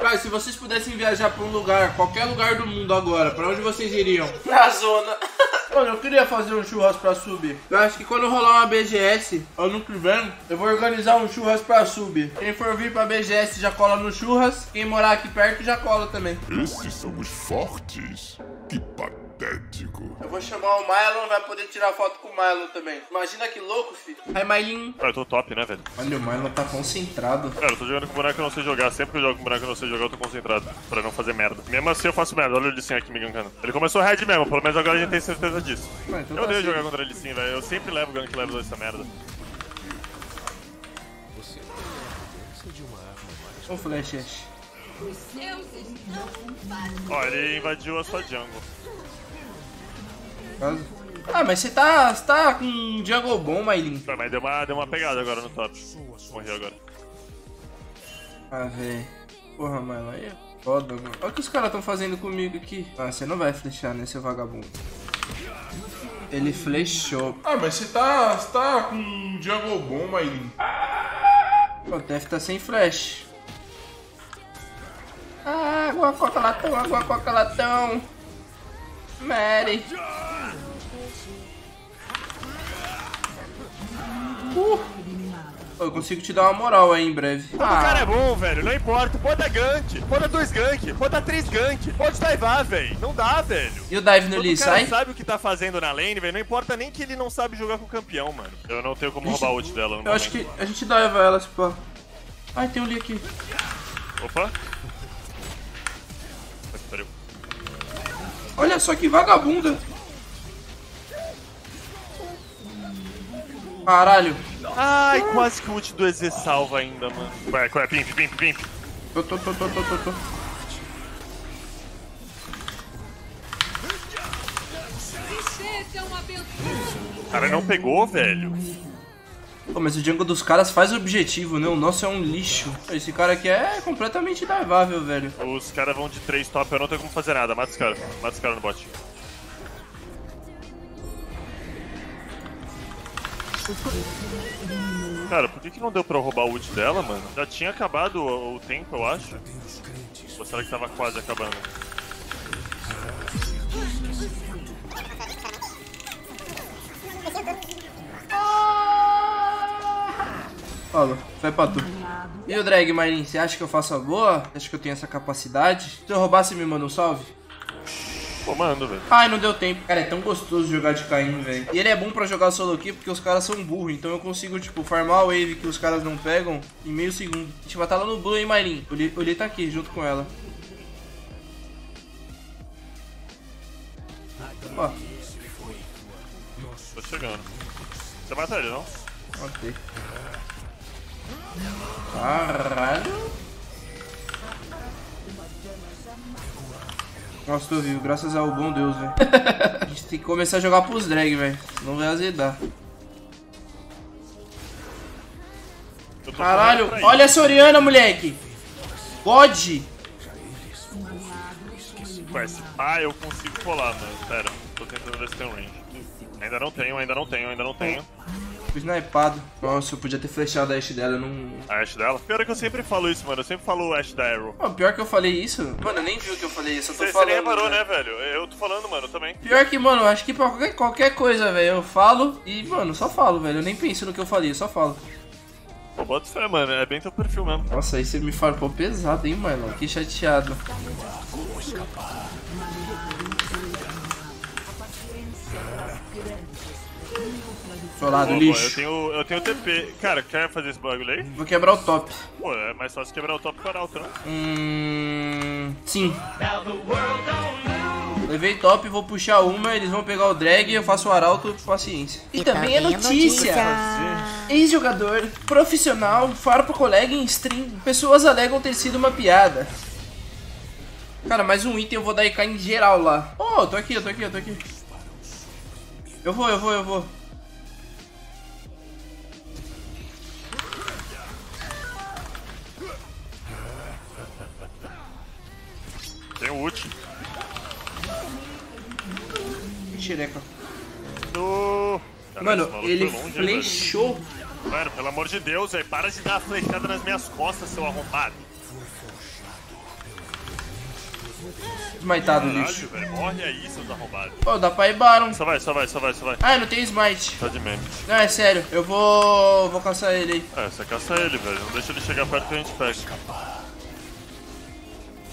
Cara, se vocês pudessem viajar pra um lugar, qualquer lugar do mundo agora, pra onde vocês iriam? Pra zona. Mano, eu queria fazer um churras pra sub. Eu acho que quando rolar uma BGS, ano que vem, eu vou organizar um churras pra sub. Quem for vir pra BGS já cola no churras, quem morar aqui perto já cola também. Esses são os fortes? Que patético. Eu vou chamar o Mylon, vai poder tirar foto com o Mylon também. Imagina que louco, filho. Ai, Mylon. Eu tô top, né, velho? Olha, o Mylon tá concentrado. Cara, eu tô jogando com boneco que eu não sei jogar. Sempre que eu jogo com boneco que eu não sei jogar, eu tô concentrado. Pra não fazer merda. Mesmo assim, eu faço merda. Olha o Lissin aqui me gankando. Ele começou red mesmo, pelo menos agora a gente tem certeza disso. Mano, eu odeio jogar contra ele sim, velho. Eu sempre levo o gank level 2 essa merda. Você de uma arma mais. Ô, Flash, Ashe. Ó, ele invadiu a sua jungle. Ah, mas você tá com um jungle bom, Mylon. Ah, mas deu uma pegada agora no top. Morreu agora. Ah, velho. Porra, Mylon, aí é foda, mano. Olha o que os caras tão fazendo comigo aqui. Ah, você não vai flechar, né, seu vagabundo. Ele flechou. Ah, mas você tá com um jungle bom, Mylon. O TF tá sem flash. Ah, água, coca, latão, água, coca, latão. Mary. Eu consigo te dar uma moral aí em breve. Ah. O cara é bom, velho. Não importa. Pode dar gank. Pode dar 2 gank. Pode dar 3 gank. Pode divar, velho. Não dá, velho. E o dive no Lee, sai? O cara sabe o que tá fazendo na lane, velho. Não importa nem que ele não sabe jogar com o campeão, mano. Eu não tenho como roubar a ult dela. Eu acho que a gente diva ela, tipo... Ai, tem um Lee aqui. Opa. Olha só que vagabunda. Caralho. Ai, quase que o ult do EZ salva ainda, mano. Ué, pimp. Tô. O cara não pegou, velho. Pô, mas o jungle dos caras faz objetivo, né? O nosso é um lixo. Esse cara aqui é completamente divável, velho. Os caras vão de 3 top, eu não tenho como fazer nada. Mata os caras. Mata os caras no bot. Cara, por que não deu pra eu roubar o ult dela, mano? Já tinha acabado o tempo, eu acho. Ou será que tava quase acabando? Fala, vai pra tu. E o drag, Mylon, você acha que eu faço a boa? Acho que eu tenho essa capacidade? Se eu roubar, você me manda um salve? Pô, mano, velho. Ai, não deu tempo. Cara, é tão gostoso jogar de Caim, velho. E ele é bom pra jogar solo aqui porque os caras são burros. Então eu consigo, tipo, farmar a wave que os caras não pegam em meio segundo. A gente vai estar lá no blue, hein, Mylon? O Lee tá aqui, junto com ela. Ó. Tô chegando. Você mata ele, não? Ok. Caralho. Nossa, tô vivo, graças ao bom Deus, velho. A gente tem que começar a jogar pros drag, velho. Não vai azedar. Caralho, olha essa Orianna, moleque. God. Ah, eu consigo colar, mano. Pera, tô tentando ver se tem um range. Ainda não tenho. Snipado. Nossa, eu podia ter flechado a Ashe dela, eu não... A Ashe dela? Pior é que eu sempre falo isso, mano. Eu sempre falo o Ashe da Arrow. Oh, pior que eu falei isso? Mano, eu nem vi o que eu falei isso, eu tô falando. Você nem reparou, né, velho? Eu tô falando, mano, também. Pior que, mano, acho que pra qualquer coisa, velho, eu falo e, mano, só falo, velho. Eu nem penso no que eu falei, eu só falo. Pô, bota fé, mano. É bem teu perfil mesmo. Nossa, aí você me farpou pesado, hein, mano. Que chateado. Solado, lixo. Eu tenho TP. Cara, quer fazer esse bagulho aí? Vou quebrar o top. Pô, é mais fácil quebrar o top que o arauto, não? Sim. Levei top, vou puxar uma, eles vão pegar o drag, eu faço o arauto, paciência. E também é notícia. Ex-jogador, profissional, farpa colega em stream. Pessoas alegam ter sido uma piada. Cara, mais um item eu vou dar IK em geral lá. Oh, eu tô aqui. Eu vou. Tem o ult. Xereca. No... Mano, ele flechou. Mano, pelo amor de Deus, velho. Para de dar a flechada nas minhas costas, seu arrombado. Smiteado o lixo. Velho, morre aí, seus arrombados. Pô, dá pra ir Baron. Só vai. Ah, eu não tenho Smite. Tá de meme. Não, é sério. Eu vou caçar ele aí. É, você caça ele, velho. Não deixa ele chegar perto que a gente pega.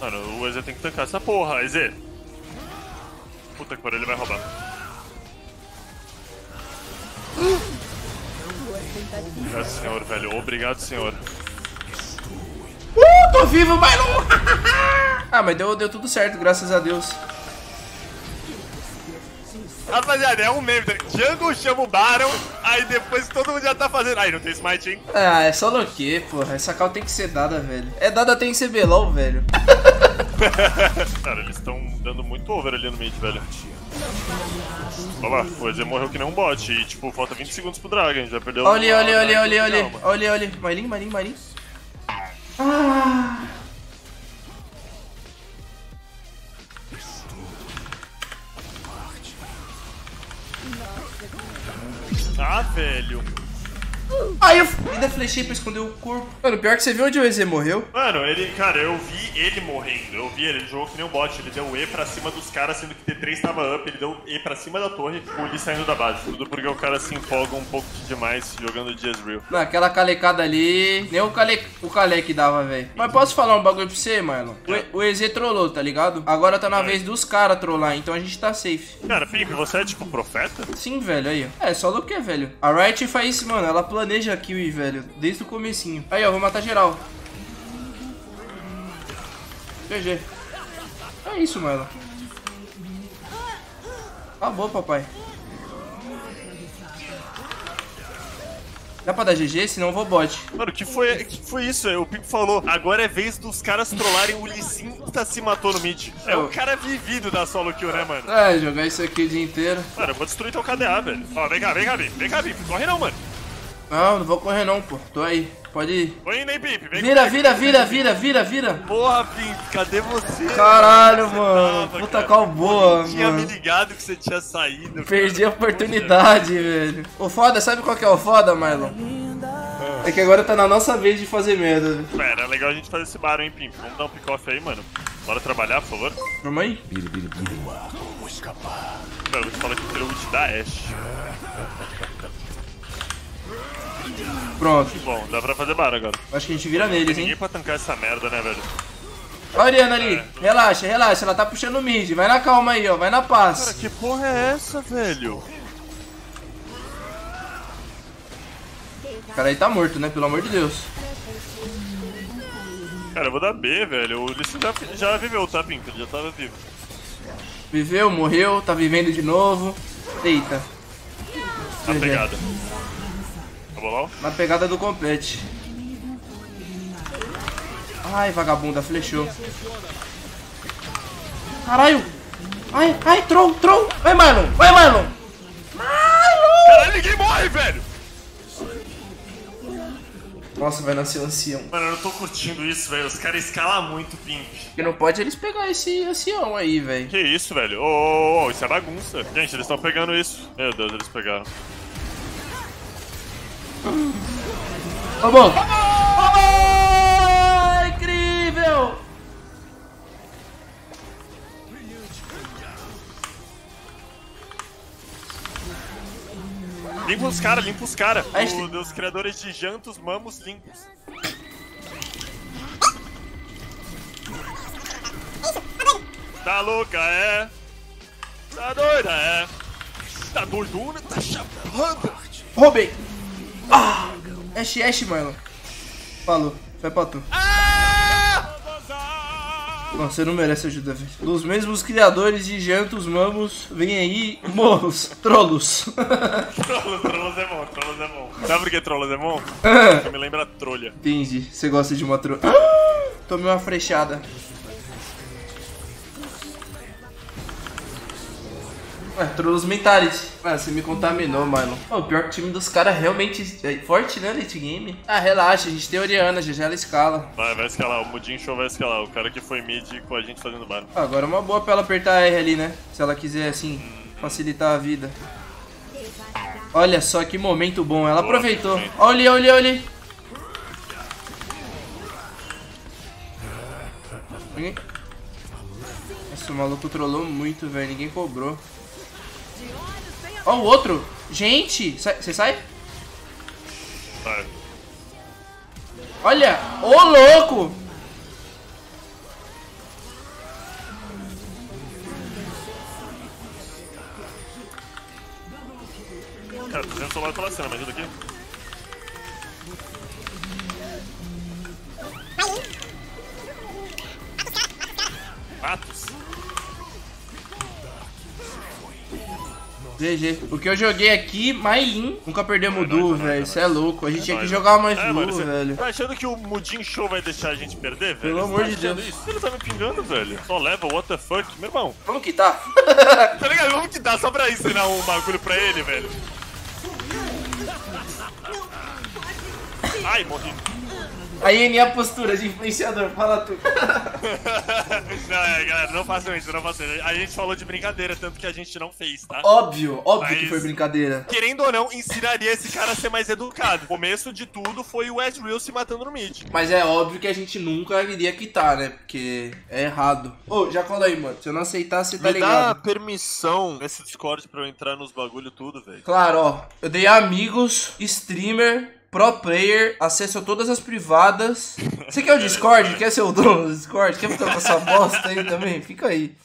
Mano, o EZ tem que tancar essa porra, EZ. Puta que pariu, ele vai roubar. Obrigado, senhor, velho. Obrigado, senhor. Tô vivo, Mylon! Ah, mas deu tudo certo, graças a Deus. Rapaziada, é um meme. Jungle chama o Baron, aí depois todo mundo já tá fazendo. Aí, não tem Smite, hein? Ah, é só loquê, porra. Essa call tem que ser dada, velho. É dada até em CBLOL, velho. Cara, eles estão dando muito over ali no mid, velho. Olha lá, o EZ morreu que nem um bot. E, tipo, falta 20 segundos pro Dragon. Já perdeu. Olha. Marinho. Ah. Ah, velho. Aí eu ainda flechei pra esconder o corpo. Mano, pior que você viu onde o EZ morreu? Mano, ele, cara, eu vi ele morrendo. Eu vi ele jogou que nem um bot. Ele deu E pra cima dos caras, sendo que T3 tava up. Ele deu E pra cima da torre, com o Lee saindo da base. Tudo porque o cara se empolga um pouco demais jogando de Ezreal. Não, aquela calecada ali, nem o Kalec dava, velho. Mas posso falar um bagulho pra você, Mylon? O EZ trollou, tá ligado? Agora tá na vez dos caras trollar, então a gente tá safe. Cara, Pink, você é tipo profeta? Sim, velho, aí. É, só do que, velho? A Riot faz isso, mano. Ela planeja kill, velho, desde o comecinho. Aí, ó, vou matar geral. GG. É isso, mano. Acabou, papai. Dá pra dar GG, senão eu vou bot. Mano, que foi isso? O Pipo falou, agora é vez dos caras trollarem o Lissin que se matou no mid. É, o cara vivido da solo kill, né, mano? É, jogar isso aqui o dia inteiro. Mano, eu vou destruir teu KDA, velho. Ó, vem cá, Pipo. Corre não, mano. Não vou correr não, pô. Tô aí. Pode ir. Tô indo, hein, Pip. Vira. Porra, Pip. Cadê você? Caralho, mano. Puta call boa, mano. Eu tinha me ligado que você tinha saído. Perdi a oportunidade, velho. O foda, sabe qual que é o foda, Mylon? É que agora tá na nossa vez de fazer merda. Pera, é legal a gente fazer esse barulho, hein, Pimp. Vamos dar um pick-off aí, mano. Bora trabalhar, por favor. Vamos aí. Vou escapar. Mano, eu vou falar que eu tirei o ult da Ashe. Pronto. Bom, dá pra fazer barra agora. Acho que a gente vira neles, hein? Ninguém pra tancar essa merda, né, velho? Olha a Orianna ali. É. Relaxa. Ela tá puxando o mid. Vai na calma aí, ó. Vai na paz. Cara, que porra é essa, velho? O cara aí tá morto, né? Pelo amor de Deus. Cara, eu vou dar B, velho. O Lissin já viveu, tá, Pink? Ele já tava vivo. Viveu, morreu, tá vivendo de novo. Eita. Tá pegada. Na pegada do complete. Ai, vagabunda, flechou. Caralho. Ai, troll. Vai, Mylon. Caralho, ninguém morre, velho. Nossa, vai nascer ancião. Mano, eu não tô curtindo isso, velho. Os caras escalam muito, Pimp. Porque não pode eles pegar esse ancião aí, velho. Que isso, velho. Oh, isso é bagunça. Gente, eles estão pegando isso. Meu Deus, eles pegaram. Tá bom. Oh, incrível! Limpa os caras. Os criadores de jantos, mamos limpos. Tá louca, é? Tá doida, é? Tá doidona, tá chapando. Roubei. Ah, Ashe, mano. Falou, vai pra tu. Nossa, você não merece ajuda, velho. Dos mesmos criadores de jantos, mamos, vem aí, morros, trollos. Trollos é bom. Sabe por que trollos é bom? Porque me lembra trolha. Entendi, você gosta de uma trolha. Tomei uma frechada. Trolls mentality. Mano, você me contaminou, Mylon. Pô, o pior que o time dos caras realmente é forte, né, late game? Ah, relaxa, a gente tem Orianna, já ela escala. Vai escalar, o Mudinho Show vai escalar. O cara que foi mid com a gente fazendo barulho. Ah, agora é uma boa pra ela apertar R ali, né? Se ela quiser, assim, facilitar a vida. Olha só que momento bom, ela boa, aproveitou. Olha. Nossa, o maluco trollou muito, velho. Ninguém cobrou. Ó, o outro! Gente! Você sai? Sai. Olha! Ô, louco! Cara, tô fazendo solar pela cena, me ajuda aqui. Matos. GG. O que eu joguei aqui, Mylon, nunca perdemos o duo, velho. Isso é louco. A gente tinha que jogar mais duo, velho. Tá achando que o Mudinho Show vai deixar a gente perder, velho? Pelo amor de Deus. Isso? Ele tá me pingando, velho. Só leva, what the fuck, meu irmão. Vamos quitar. Tá ligado? Vamos quitar só pra ensinar um bagulho pra ele, velho. Ai, morri. Aí, nem a postura de influenciador, fala tu. Não, é, galera, não façam isso, não façam isso. A gente falou de brincadeira, tanto que a gente não fez, tá? Óbvio, óbvio. Mas, que foi brincadeira. Querendo ou não, ensinaria esse cara a ser mais educado. O começo de tudo foi o Ezreal se matando no mid. Mas é óbvio que a gente nunca iria quitar, né? Porque é errado. Ô, já cola aí, mano. Se eu não aceitar, você tá ligado. Me dá permissão nesse Discord pra eu entrar nos bagulho tudo, velho. Claro, ó. Eu dei amigos, streamer... Pro player, acesso a todas as privadas. Você quer o Discord? Quer ser o dono do Discord? Quer ficar com essa bosta aí também? Fica aí.